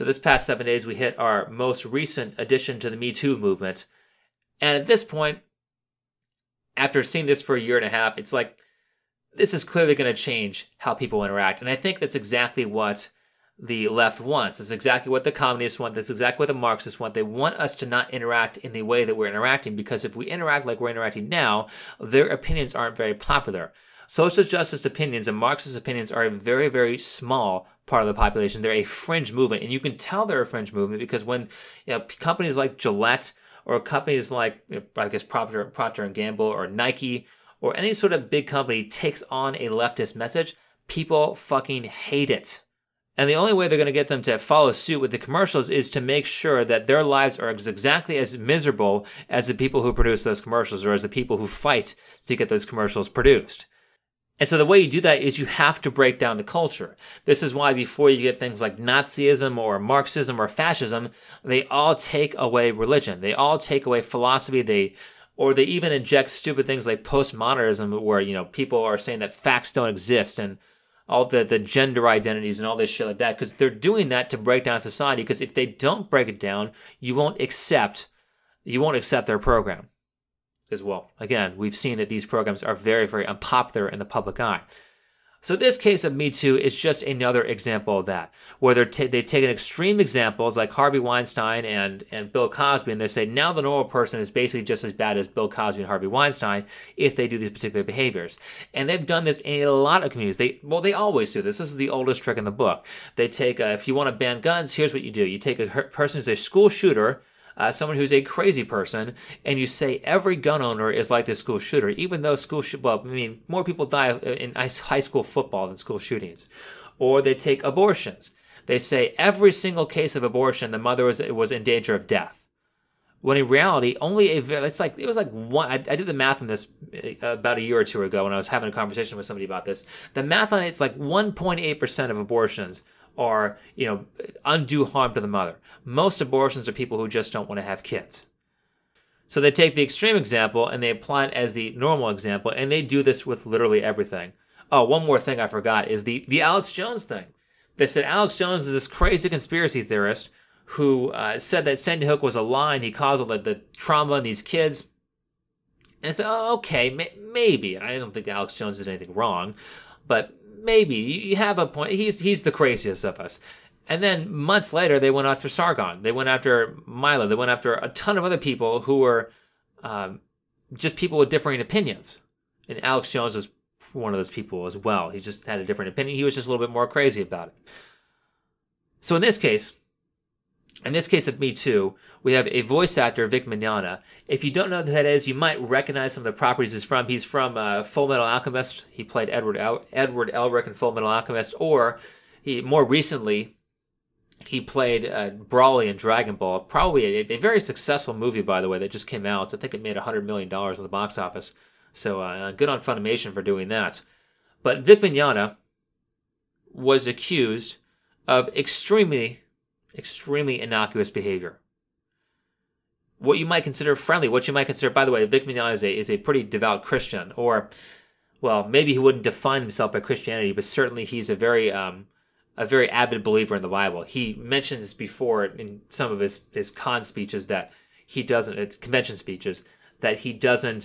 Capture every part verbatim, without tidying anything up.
So this past seven days, we hit our most recent addition to the Me Too movement. And at this point, after seeing this for a year and a half, it's like, this is clearly going to change how people interact. And I think that's exactly what the left wants. That's exactly what the communists want. That's exactly what the Marxists want. They want us to not interact in the way that we're interacting, because if we interact like we're interacting now, their opinions aren't very popular. Social justice opinions and Marxist opinions are a very, very small part of the population. They're a fringe movement. And you can tell they're a fringe movement because when, you know, companies like Gillette or companies like, you know, I guess, Procter, Procter and Gamble or Nike or any sort of big company takes on a leftist message, people fucking hate it. And the only way they're going to get them to follow suit with the commercials is to make sure that their lives are exactly as miserable as the people who produce those commercials or as the people who fight to get those commercials produced. And so the way you do that is you have to break down the culture. This is why before you get things like Nazism or Marxism or fascism, they all take away religion. They all take away philosophy. They Or they even inject stupid things like postmodernism, where, you know, people are saying that facts don't exist and all the, the gender identities and all this shit like that, because they're doing that to break down society, because if they don't break it down, you won't accept, you won't accept their program. Because, well, again, we've seen that these programs are very, very unpopular in the public eye. So this case of Me Too is just another example of that, where they're t they've taken extreme examples like Harvey Weinstein and, and Bill Cosby, and they say now the normal person is basically just as bad as Bill Cosby and Harvey Weinstein if they do these particular behaviors. And they've done this in a lot of communities. They Well, they always do this. This is the oldest trick in the book. They take, uh, if you want to ban guns, here's what you do. You take a person who's a school shooter, Uh, someone who's a crazy person, and you say every gun owner is like this school shooter, even though school shoot, well, I mean, more people die in high school football than school shootings. Or they take abortions. They say every single case of abortion, the mother was was in danger of death. When in reality, only a very, it's like, it was like one, I, I did the math on this about a year or two ago when I was having a conversation with somebody about this. The math on it's like one point eight percent of abortions are, you know, undue harm to the mother. Most abortions are people who just don't want to have kids. So they take the extreme example and they apply it as the normal example, and they do this with literally everything. Oh, one more thing I forgot is the, the Alex Jones thing. They said Alex Jones is this crazy conspiracy theorist who uh, said that Sandy Hook was a lie and he caused all the, the trauma in these kids. And so, oh, okay, may, maybe. And I don't think Alex Jones did anything wrong, but maybe you have a point. He's he's the craziest of us. And then months later, they went after Sargon. They went after Mila. They went after a ton of other people who were um, just people with differing opinions. And Alex Jones was one of those people as well. He just had a different opinion. He was just a little bit more crazy about it. So in this case, in this case of Me Too, we have a voice actor, Vic Mignogna. If you don't know who that is, you might recognize some of the properties he's from. He's from uh, Full Metal Alchemist. He played Edward El Edward Elric in Full Metal Alchemist. Or he more recently, he played uh, Broly in Dragon Ball. Probably a, a very successful movie, by the way, that just came out. I think it made one hundred million dollars in the box office. So uh, good on Funimation for doing that. But Vic Mignogna was accused of extremely... extremely innocuous behavior. What you might consider friendly, what you might consider, by the way, Vic Mignogna is a, is a pretty devout Christian, or, well, maybe he wouldn't define himself by Christianity, but certainly he's a very, um, a very avid believer in the Bible. He mentions before in some of his, his con speeches that he doesn't, his convention speeches, that he doesn't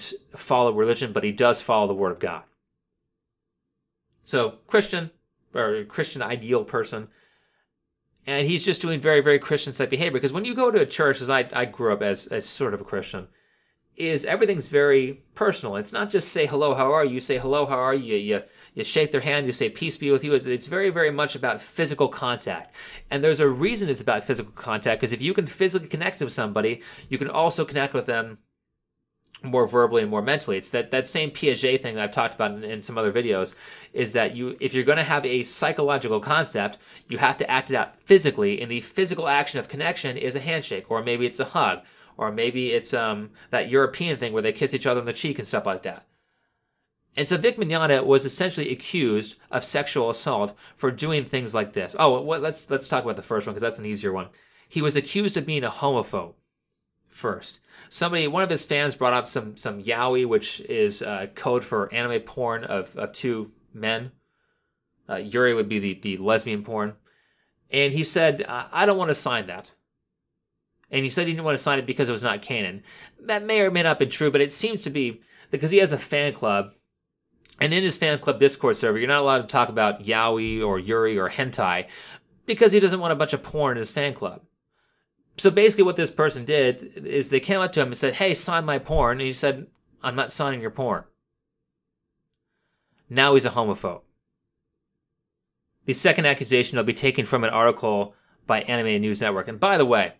follow religion, but he does follow the Word of God. So, Christian, or Christian ideal person. And he's just doing very, very Christian-type behavior. Because when you go to a church, as I, I grew up as, as sort of a Christian, is everything's very personal. It's not just say, hello, how are you? You say, hello, how are you? You, you shake their hand. You say, peace be with you. It's, it's very, very much about physical contact. And there's a reason it's about physical contact. Because if you can physically connect with somebody, you can also connect with them more verbally and more mentally. It's that, that same Piaget thing that I've talked about in, in some other videos, is that you, if you're going to have a psychological concept, you have to act it out physically, and the physical action of connection is a handshake, or maybe it's a hug, or maybe it's um, that European thing where they kiss each other on the cheek and stuff like that. And so Vic Mignogna was essentially accused of sexual assault for doing things like this. Oh, well, let's, let's talk about the first one, because that's an easier one. He was accused of being a homophobe. First, somebody, one of his fans brought up some some yaoi, which is uh, code for anime porn of, of two men. Uh, Yuri would be the, the lesbian porn. And he said, I don't want to sign that. And he said he didn't want to sign it because it was not canon. That may or may not be true, but it seems to be, because he has a fan club. And in his fan club Discord server, you're not allowed to talk about yaoi or yuri or hentai because he doesn't want a bunch of porn in his fan club. So basically what this person did is they came up to him and said, hey, sign my porn. And he said, I'm not signing your porn. Now he's a homophobe. The second accusation will be taken from an article by Anime News Network. And by the way,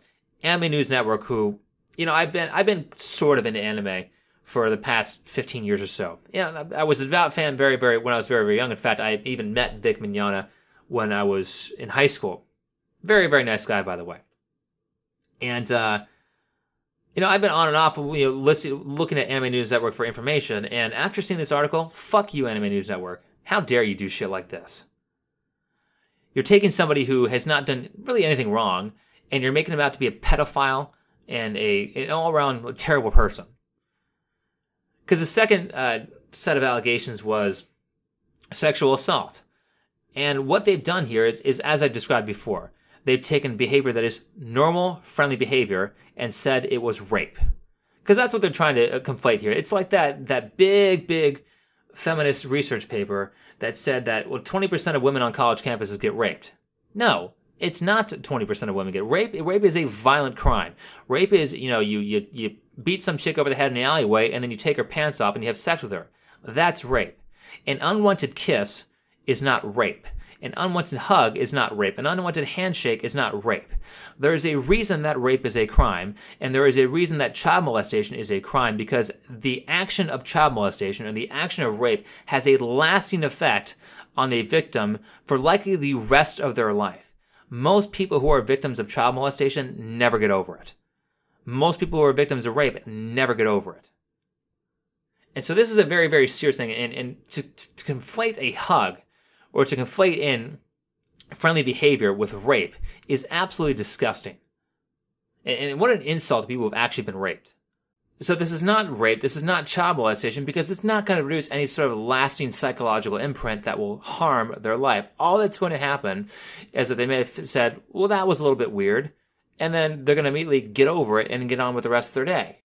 Anime News Network, who, you know, I've been I've been sort of into anime for the past fifteen years or so. Yeah, I was a devout fan very, very when I was very, very young. In fact, I even met Vic Mignogna when I was in high school. Very, very nice guy, by the way. And uh, you know, I've been on and off, you know, listening, looking at Anime News Network for information. And after seeing this article, fuck you, Anime News Network. How dare you do shit like this? You're taking somebody who has not done really anything wrong, and you're making him out to be a pedophile and a an all-around terrible person. Because the second uh, set of allegations was sexual assault. And what they've done here is, is, as I described before, they've taken behavior that is normal, friendly behavior and said it was rape. Because that's what they're trying to conflate here. It's like that, that big, big feminist research paper that said that, well, twenty percent of women on college campuses get raped. No. It's not twenty percent of women get rape. Rape is a violent crime. Rape is, you know, you, you you beat some chick over the head in the alleyway and then you take her pants off and you have sex with her. That's rape. An unwanted kiss is not rape. An unwanted hug is not rape. An unwanted handshake is not rape. There is a reason that rape is a crime, and there is a reason that child molestation is a crime, because the action of child molestation and the action of rape has a lasting effect on a victim for likely the rest of their life. Most people who are victims of child molestation never get over it. Most people who are victims of rape never get over it. And so this is a very, very serious thing. And, and to, to, to conflate a hug or to conflate in friendly behavior with rape is absolutely disgusting. And, and what an insult to people who have actually been raped. So this is not rape. This is not child molestation, because it's not going to produce any sort of lasting psychological imprint that will harm their life. All that's going to happen is that they may have said, well, that was a little bit weird. And then they're going to immediately get over it and get on with the rest of their day.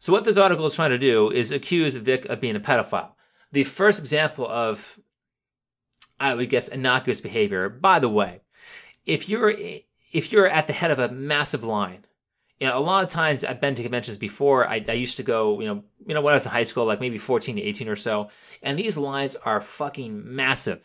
So what this article is trying to do is accuse Vic of being a pedophile. The first example of, I would guess, innocuous behavior. By the way, if you're, if you're at the head of a massive line, you know, a lot of times I've been to conventions before. I, I used to go, you know, you know, when I was in high school, like maybe fourteen to eighteen or so. And these lines are fucking massive.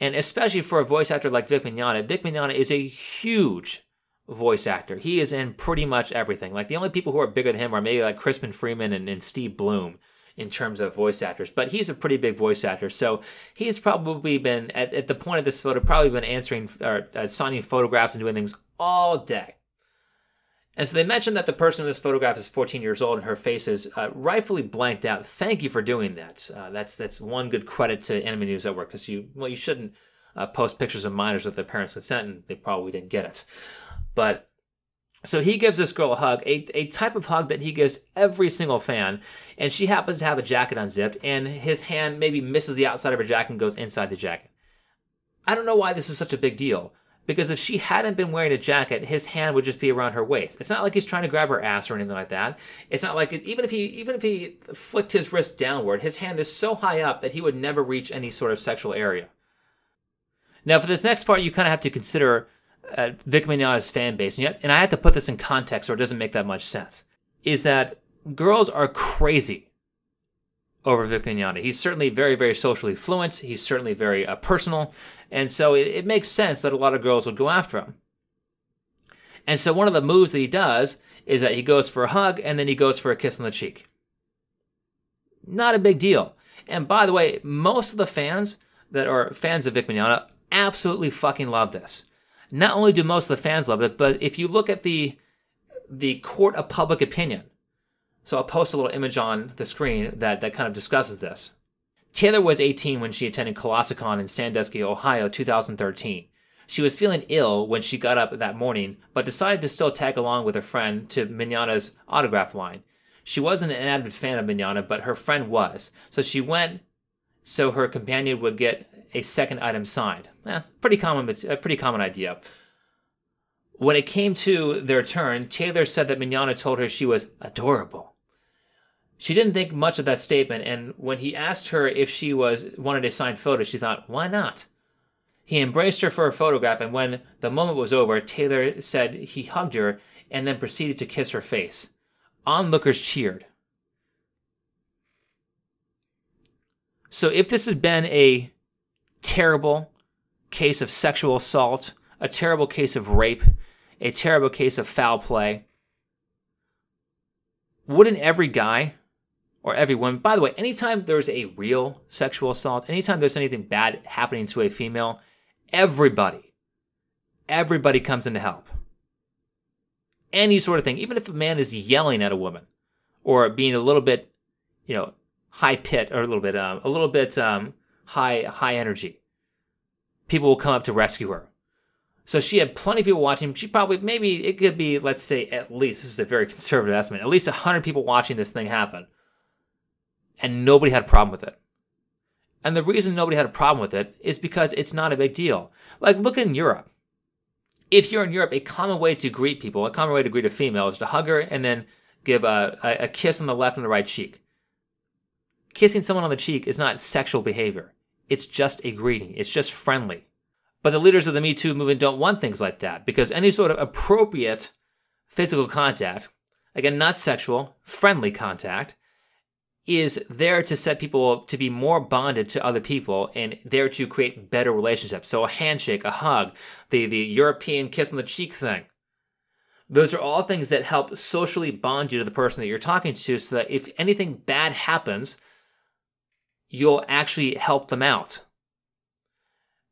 And especially for a voice actor like Vic Mignogna. Vic Mignogna is a huge voice actor. He is in pretty much everything. Like, the only people who are bigger than him are maybe like Crispin Freeman and, and Steve Blum in terms of voice actors. But he's a pretty big voice actor. So he's probably been, at, at the point of this photo, probably been answering or uh, signing photographs and doing things all day. And so they mentioned that the person in this photograph is fourteen years old and her face is uh, rightfully blanked out. Thank you for doing that. Uh, that's that's one good credit to Anime News Network, because you, well, you shouldn't uh, post pictures of minors with their parents' consent, and they probably didn't get it. But so he gives this girl a hug, a, a type of hug that he gives every single fan, and she happens to have a jacket unzipped, and his hand maybe misses the outside of her jacket and goes inside the jacket. I don't know why this is such a big deal. Because if she hadn't been wearing a jacket, his hand would just be around her waist. It's not like he's trying to grab her ass or anything like that. It's not like, even if he even if he flicked his wrist downward, his hand is so high up that he would never reach any sort of sexual area. Now, for this next part, you kind of have to consider uh, Vic Mignogna's fan base. And, yet, and I have to put this in context or it doesn't make that much sense. Is that girls are crazy over Vic Mignogna. He's certainly very, very socially fluent. He's certainly very uh, personal. And so it, it makes sense that a lot of girls would go after him. And so one of the moves that he does is that he goes for a hug and then he goes for a kiss on the cheek. Not a big deal. And by the way, most of the fans that are fans of Vic Mignogna absolutely fucking love this. Not only do most of the fans love it, but if you look at the, the court of public opinion, so I'll post a little image on the screen that, that kind of discusses this. Taylor was eighteen when she attended Colossacon in Sandusky, Ohio, two thousand thirteen. She was feeling ill when she got up that morning, but decided to still tag along with her friend to Mignogna's autograph line. She wasn't an avid fan of Mignogna, but her friend was, so she went so her companion would get a second item signed. Eh, pretty common, but a pretty common idea. When it came to their turn, Taylor said that Mignogna told her she was adorable. She didn't think much of that statement, and when he asked her if she was wanted a signed photo, she thought, why not? He embraced her for a photograph, and when the moment was over, Taylor said he hugged her and then proceeded to kiss her face. Onlookers cheered. So if this has been a terrible case of sexual assault, a terrible case of rape, a terrible case of foul play, wouldn't every guy or every woman, by the way, anytime there's a real sexual assault, anytime there's anything bad happening to a female, everybody, everybody comes in to help. Any sort of thing, even if a man is yelling at a woman or being a little bit, you know, high pit or a little bit, um, a little bit um, high, high energy, people will come up to rescue her. So she had plenty of people watching. She probably, maybe it could be, let's say at least, this is a very conservative estimate, at least one hundred people watching this thing happen. And nobody had a problem with it. And the reason nobody had a problem with it is because it's not a big deal. Like, look in Europe. If you're in Europe, a common way to greet people, a common way to greet a female is to hug her and then give a, a, a kiss on the left and the right cheek. Kissing someone on the cheek is not sexual behavior. It's just a greeting. It's just friendly. But the leaders of the Me Too movement don't want things like that, because any sort of appropriate physical contact, again, not sexual, friendly contact, is there to set people to be more bonded to other people and there to create better relationships. So a handshake, a hug, the, the European kiss on the cheek thing. Those are all things that help socially bond you to the person that you're talking to, so that if anything bad happens, you'll actually help them out.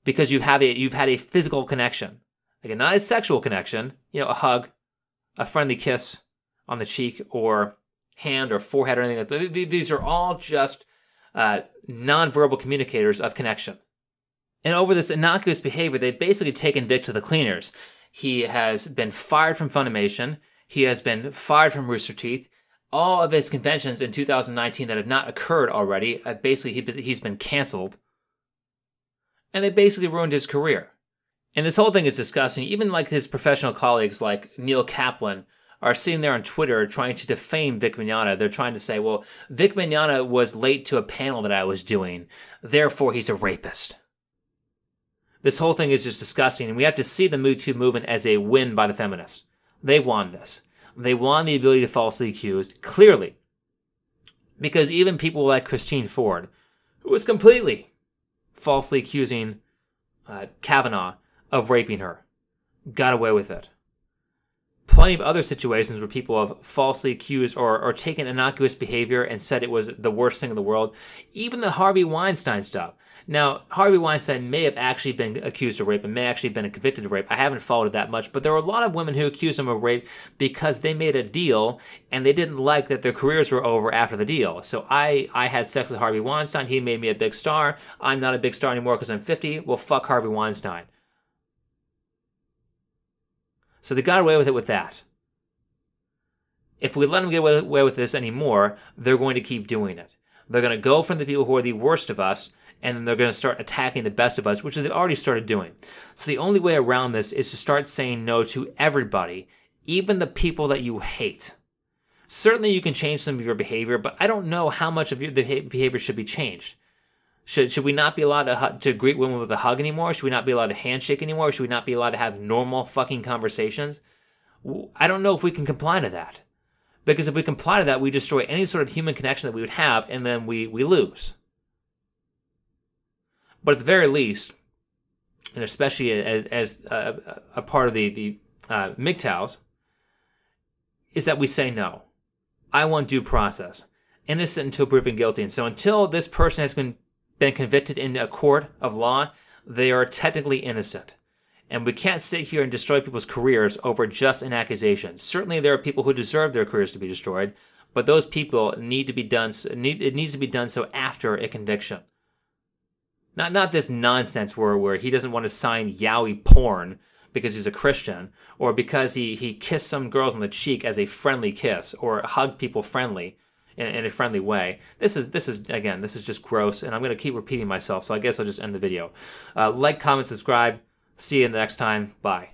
Because you have a, you've had a physical connection. Again, not a sexual connection, you know, a hug, a friendly kiss on the cheek or hand or forehead or anything like that. These are all just uh, nonverbal communicators of connection. And over this innocuous behavior, they've basically taken Vic to the cleaners. He has been fired from Funimation. He has been fired from Rooster Teeth. All of his conventions in two thousand nineteen that have not occurred already, uh, basically he, he's been canceled. And they basically ruined his career. And this whole thing is disgusting. Even like his professional colleagues like Neil Kaplan are sitting there on Twitter trying to defame Vic Mignogna. They're trying to say, well, Vic Mignogna was late to a panel that I was doing, therefore he's a rapist. This whole thing is just disgusting, and we have to see the Me Too movement as a win by the feminists. They won this. They won the ability to falsely accuse, clearly. Because even people like Christine Ford, who was completely falsely accusing uh, Kavanaugh of raping her, got away with it. Plenty of other situations where people have falsely accused or, or taken innocuous behavior and said it was the worst thing in the world. Even the Harvey Weinstein stuff. Now, Harvey Weinstein may have actually been accused of rape and may actually have been convicted of rape. I haven't followed it that much, but there were a lot of women who accused him of rape because they made a deal and they didn't like that their careers were over after the deal. So I, I had sex with Harvey Weinstein. He made me a big star. I'm not a big star anymore because I'm fifty. Well, fuck Harvey Weinstein. So they got away with it with that. If we let them get away with this anymore, they're going to keep doing it. They're going to go from the people who are the worst of us, and then they're going to start attacking the best of us, which they've already started doing. So the only way around this is to start saying no to everybody, even the people that you hate. Certainly you can change some of your behavior, but I don't know how much of your behavior should be changed. Should, should we not be allowed to, to greet women with a hug anymore? Should we not be allowed to handshake anymore? Should we not be allowed to have normal fucking conversations? I don't know if we can comply to that. Because if we comply to that, we destroy any sort of human connection that we would have, and then we, we lose. But at the very least, and especially as, as a, a part of the, the uh, M G T O Ws, is that we say no. I want due process. Innocent until proven guilty. And so until this person has been been convicted in a court of law, they are technically innocent. And we can't sit here and destroy people's careers over just an accusation. Certainly there are people who deserve their careers to be destroyed, but those people need to be done, need, it needs to be done so after a conviction. Not, not this nonsense where, where he doesn't want to sign yaoi porn because he's a Christian, or because he, he kissed some girls on the cheek as a friendly kiss, or hugged people friendly, in, in a friendly way. This is, this is again, this is just gross, and I'm going to keep repeating myself, so I guess I'll just end the video. Uh, like, comment, subscribe. See you in the next time. Bye.